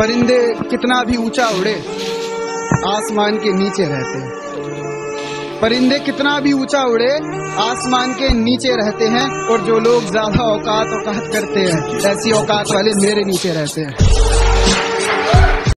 परिंदे कितना भी ऊंचा उड़े आसमान के नीचे रहते हैं। परिंदे कितना भी ऊंचा उड़े आसमान के नीचे रहते हैं, और जो लोग ज्यादा औकात करते हैं ऐसी औकात वाले मेरे नीचे रहते हैं।